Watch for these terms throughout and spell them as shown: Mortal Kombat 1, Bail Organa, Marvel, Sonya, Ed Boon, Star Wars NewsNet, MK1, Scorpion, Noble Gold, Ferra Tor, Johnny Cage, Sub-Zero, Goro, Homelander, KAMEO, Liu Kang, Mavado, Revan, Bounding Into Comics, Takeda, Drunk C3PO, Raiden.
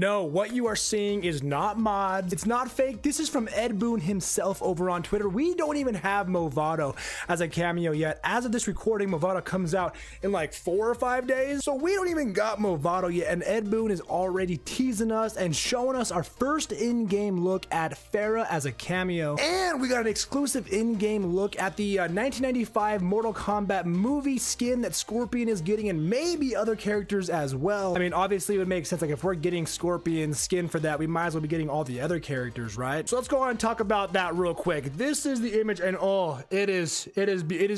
No, what you are seeing is not mods. It's not fake. This is from Ed Boon himself over on Twitter. We don't even have Mavado as a cameo yet. As of this recording, Mavado comes out in like 4 or 5 days. So we don't even got Mavado yet. And Ed Boon is already teasing us and showing us our first in-game look at Ferra as a cameo. And we got an exclusive in-game look at the 1995 Mortal Kombat movie skin that Scorpion is getting, and maybe other characters as well. I mean, obviously it would make sense, like if we're getting Scorpion skin for that, we might as well be getting all the other characters, right? So let's go on and talk about that real quick. This is the image, and oh, it is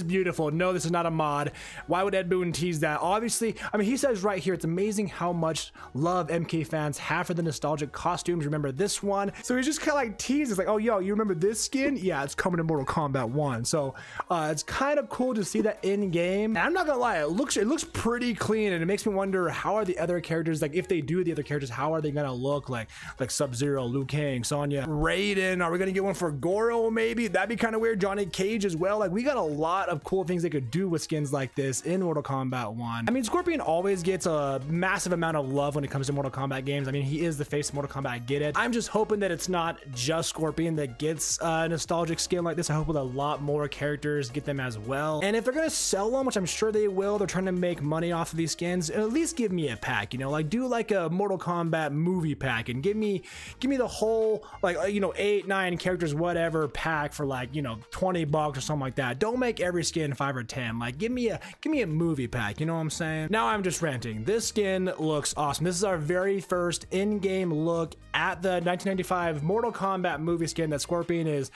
beautiful. No, this is not a mod. Why would Ed Boon tease that? Obviously, I mean, he says right here, it's amazing how much love MK fans have for the nostalgic costumes. Remember this one? So he's just kind of like teases, like, oh, yo, you remember this skin? Yeah, it's coming to Mortal Kombat 1. So it's kind of cool to see that in game. And I'm not gonna lie, it looks pretty clean, and it makes me wonder, how are the other characters, like if they do the other characters, how are they gonna look? Like Sub-Zero, Liu Kang, Sonya, Raiden. Are we gonna get one for Goro maybe? That'd be kind of weird. Johnny Cage as well. Like, we got a lot of cool things they could do with skins like this in Mortal Kombat 1. I mean, Scorpion always gets a massive amount of love when it comes to Mortal Kombat games. I mean, he is the face of Mortal Kombat. I get it. I'm just hoping that it's not just Scorpion that gets a nostalgic skin like this. I hope that a lot more characters get them as well. And if they're gonna sell them, which I'm sure they will, they're trying to make money off of these skins, at least give me a pack, you know, like do like a Mortal Kombat movie pack and give me the whole, like, you know, 8, 9 characters, whatever pack for like, you know, $20 or something like that. Don't make every skin 5 or 10. Like, give me a movie pack, you know what I'm saying? Now I'm just ranting. This skin looks awesome. This is our very first in-game look at the 1995 Mortal Kombat movie skin that Scorpion is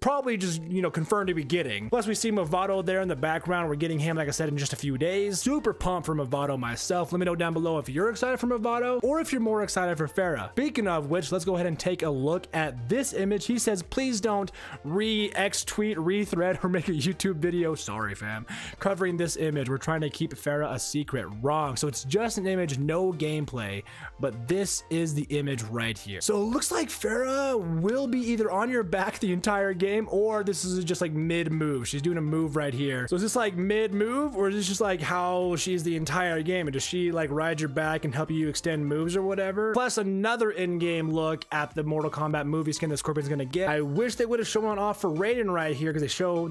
probably just, you know, confirmed to be getting. Plus we see Mavado there in the background. We're getting him, like I said, in just a few days. Super pumped for Mavado myself. Let me know down below if you're excited for Mavado or if you're more excited for Ferra. Speaking of which, let's go ahead and take a look at this image. He says, please don't re-ex-tweet, re-thread, or make a YouTube video, sorry fam, covering this image. We're trying to keep Ferra a secret. Wrong. So it's just an image, no gameplay, but this is the image right here. So it looks like Ferra will be either on your back the entire game, or this is just like mid-move. She's doing a move right here. So is this like mid-move, or is this just like how she's the entire game, and does she like ride your back and help you extend moves or whatever? Plus another in-game look at the Mortal Kombat movie skin that Scorpion's gonna get. I wish they would have shown off for Raiden right here, because they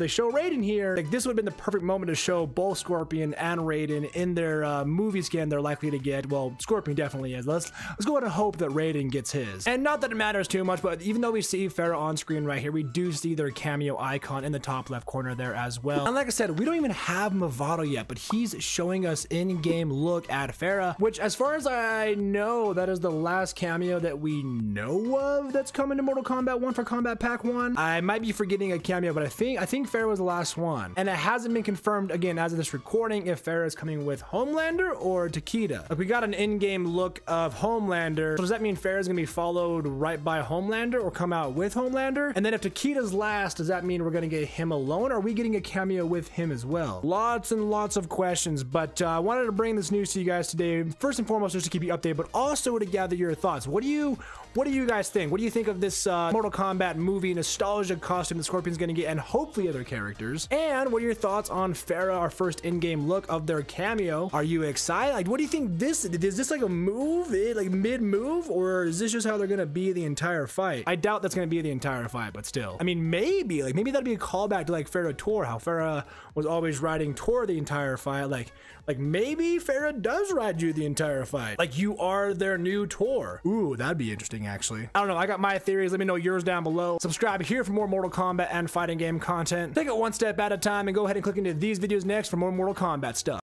show Raiden here. Like, this would have been the perfect moment to show both Scorpion and Raiden in their movie skin they're likely to get. Well, Scorpion definitely is. Let's go ahead and hope that Raiden gets his. And not that it matters too much, but even though we see Ferra on screen right here, we do see their cameo icon in the top left corner there as well. And like I said, we don't even have Mavado yet, but he's showing us in-game look at Ferra, which as far as I know, that is the last cameo that we know of that's coming to Mortal Kombat 1 for Combat Pack 1. I might be forgetting a cameo, but I think Ferra was the last one. And it hasn't been confirmed, again, as of this recording, if Ferra is coming with Homelander or Takeda. Like, we got an in-game look of Homelander. So does that mean Ferra is gonna be followed right by Homelander, or come out with Homelander? And then if Takeda's last, does that mean we're gonna get him alone? Or are we getting a cameo with him as well? Lots and lots of questions, but I wanted to bring this news to you guys today. First and foremost, just to keep you updated, but also to gather your thoughts. What do you guys think? What do you think of this Mortal Kombat movie nostalgia costume that Scorpion's gonna get, and hopefully other characters? And what are your thoughts on Ferra, our first in-game look of their cameo? Are you excited? Like, what do you think? Is this like a move, like mid-move, or is this just how they're gonna be the entire fight? I doubt that's gonna be the entire fight, but still. I mean, maybe that'd be a callback to like Ferra Tor, how Ferra was always riding Tor the entire fight. Like maybe Ferra does ride you the entire fight. Like, you are their new Tor. Ooh, that'd be interesting actually. I don't know, I got my theories. Let me know yours down below. Subscribe here for more Mortal Kombat and fighting game content. Take it one step at a time, and go ahead and click into these videos next for more Mortal Kombat stuff.